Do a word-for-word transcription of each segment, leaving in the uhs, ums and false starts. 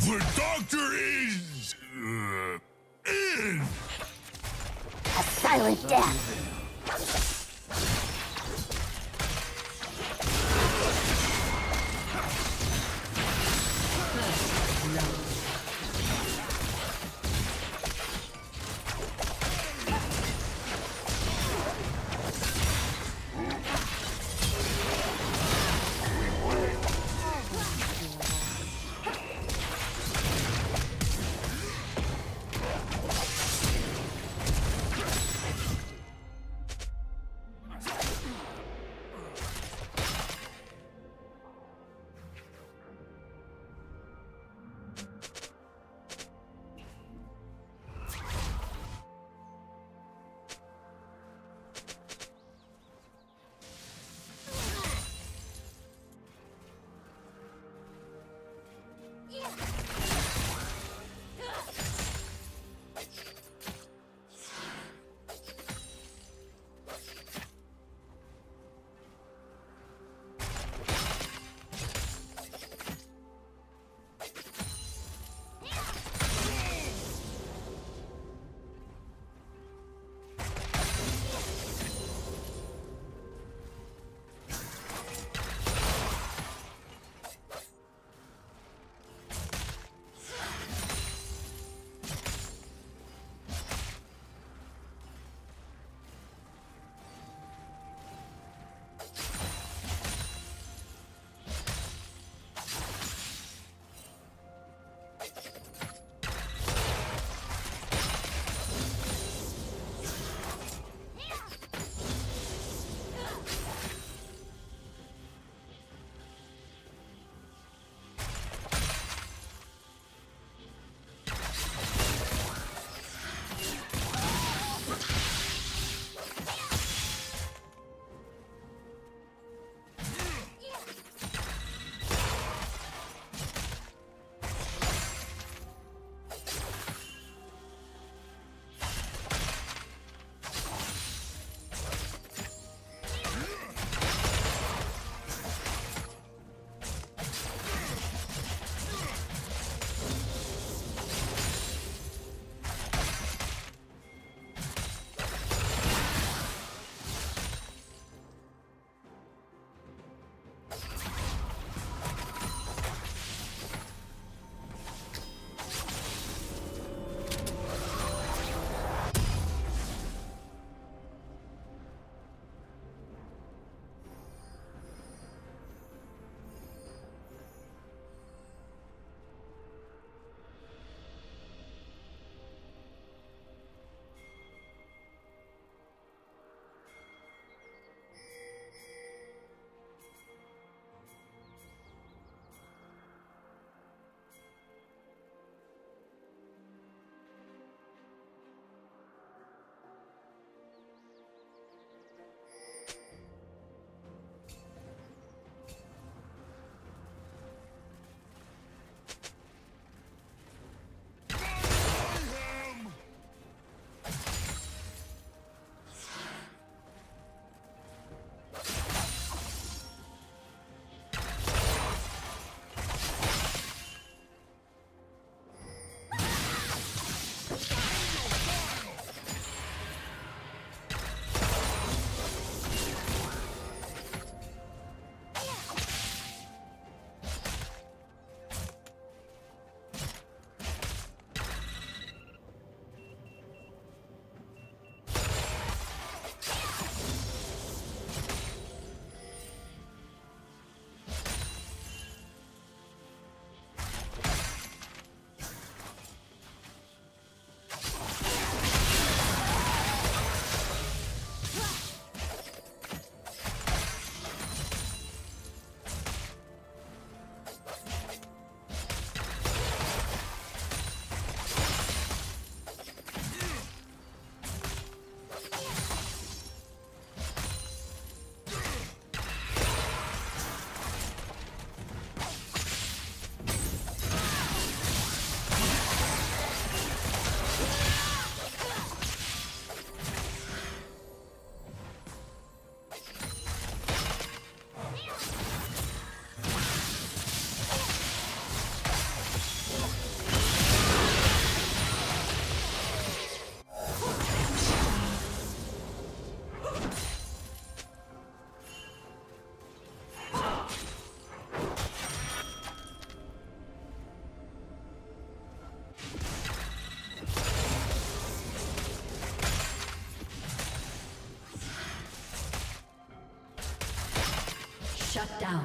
The doctor is... Uh, in! A silent death! Shut down.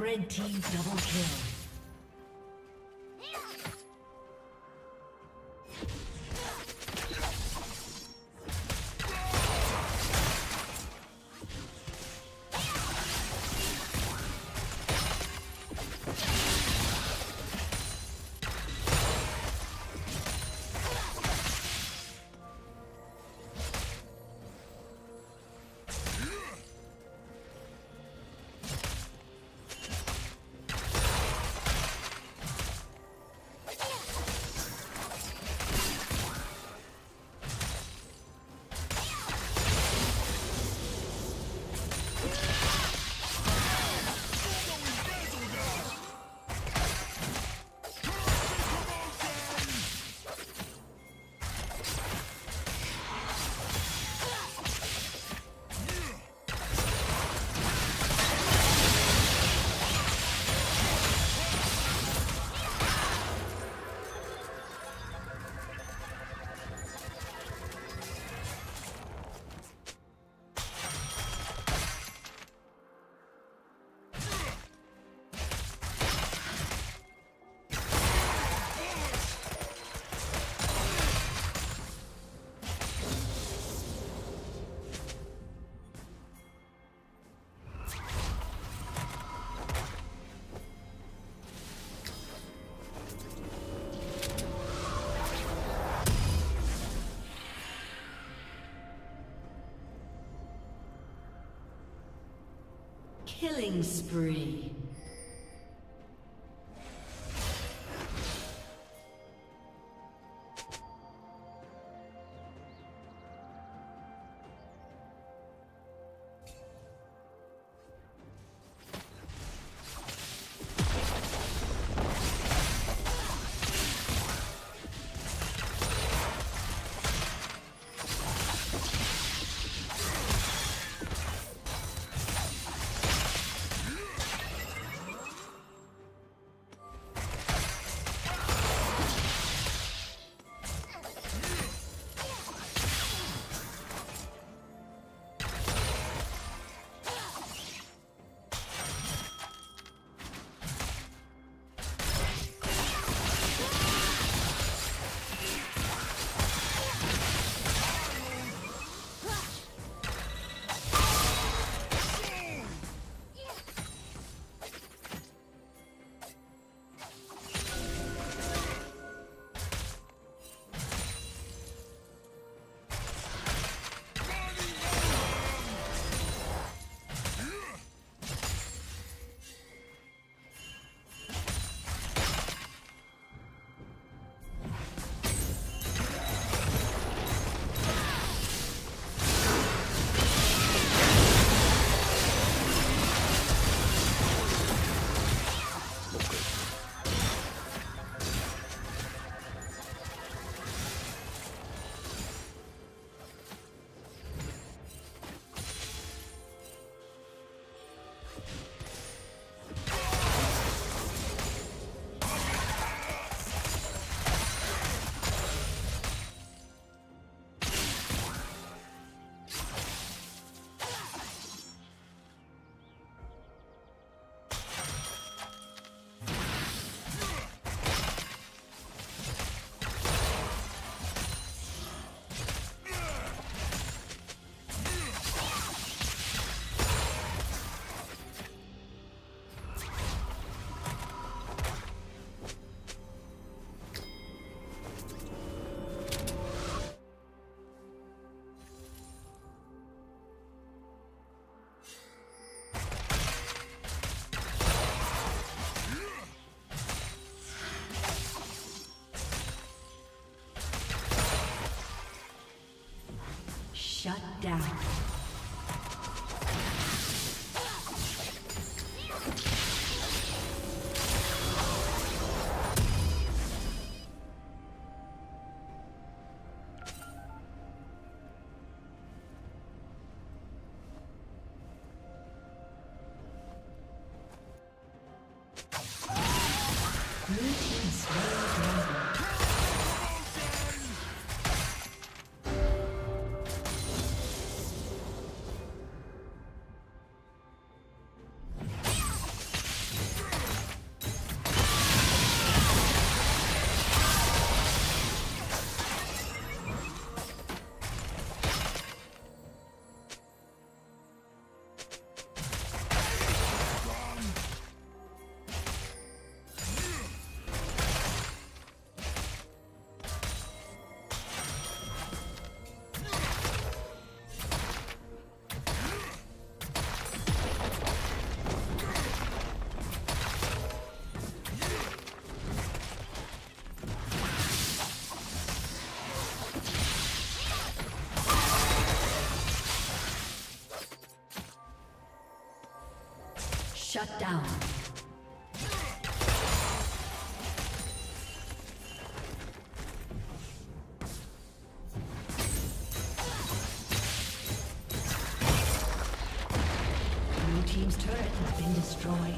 Red team double kill. Killing spree. Shut down. Shut down. Blue team's turret has been destroyed.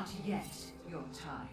not yet your time.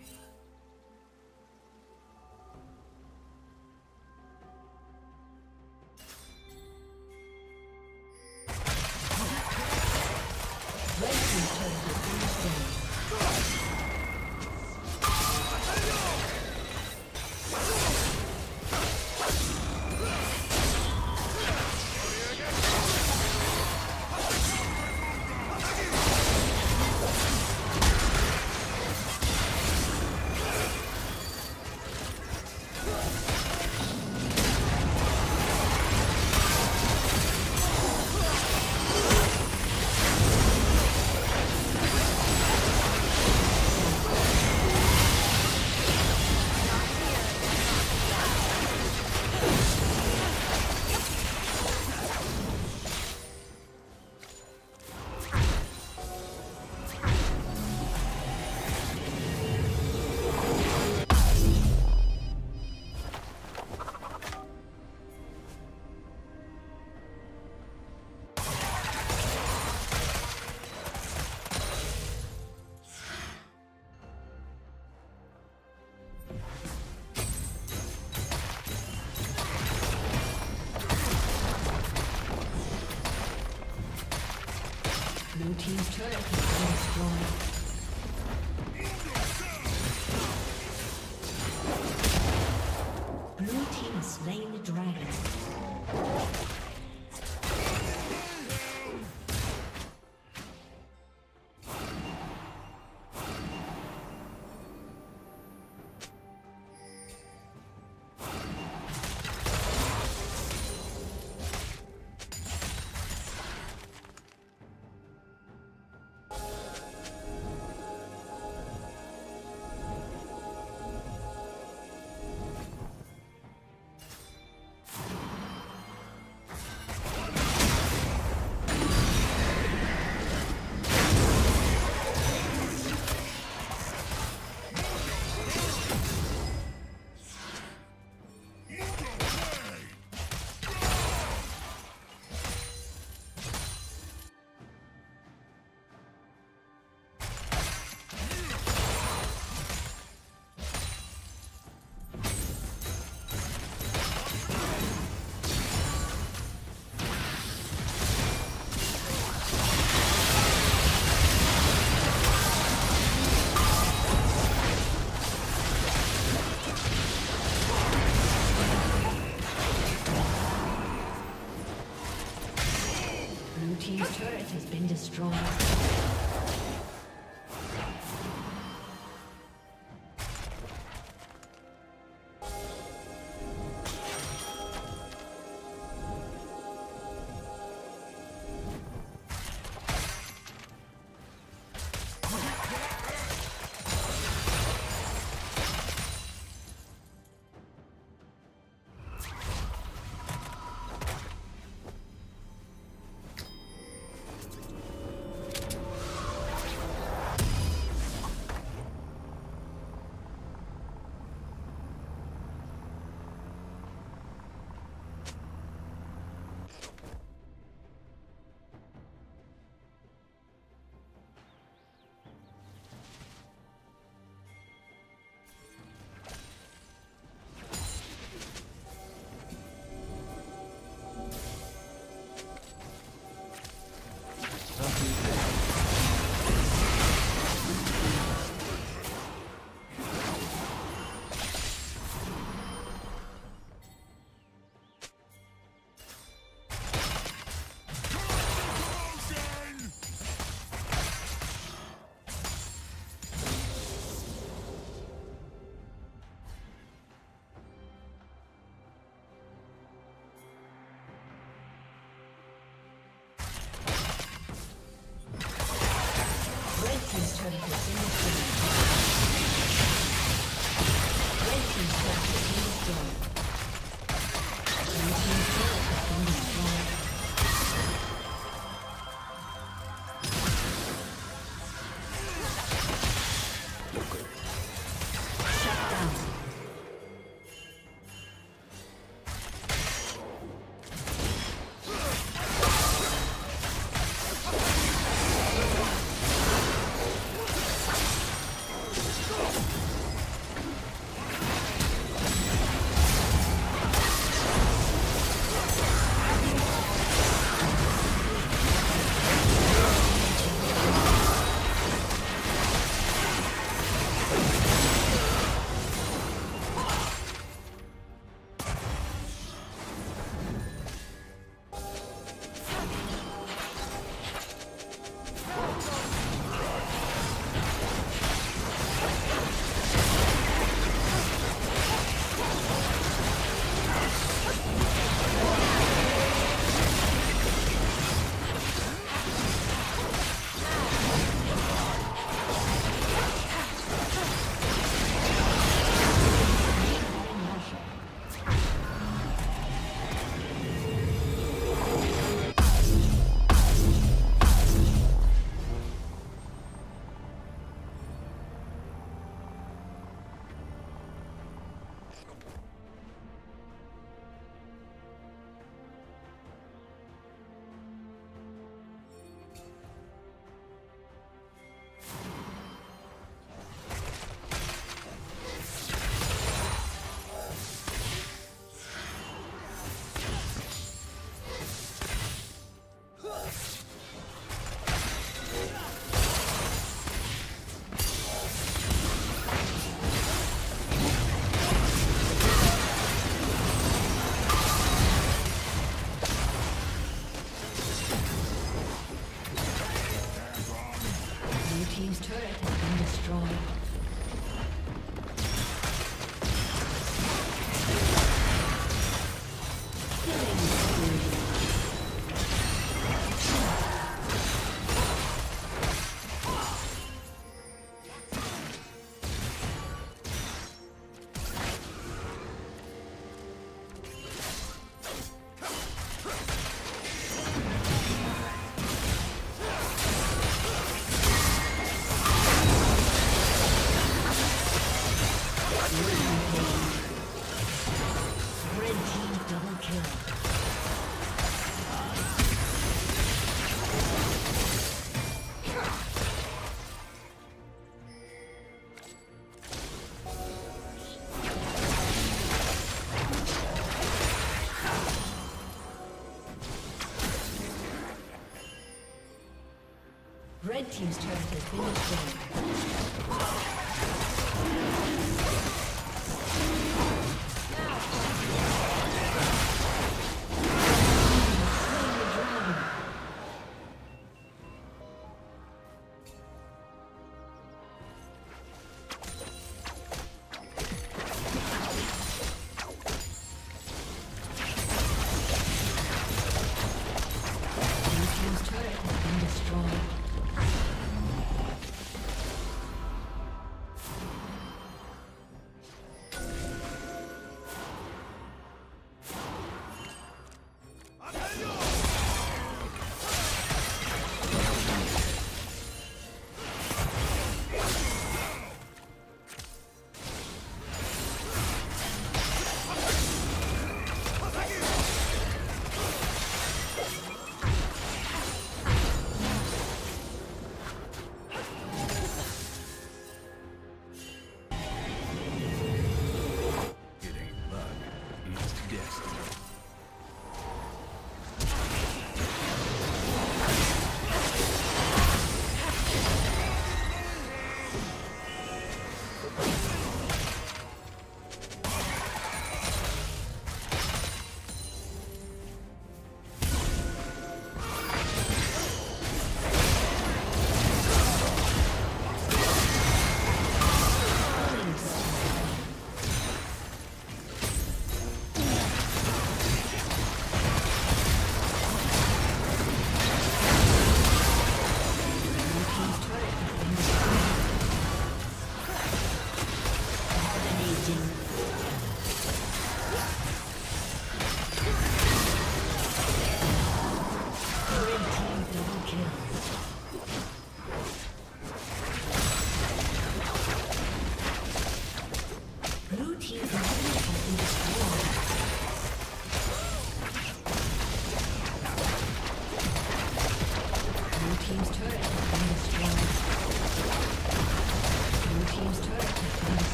Blue team's turret has been destroyed. Red team's turret has been destroyed.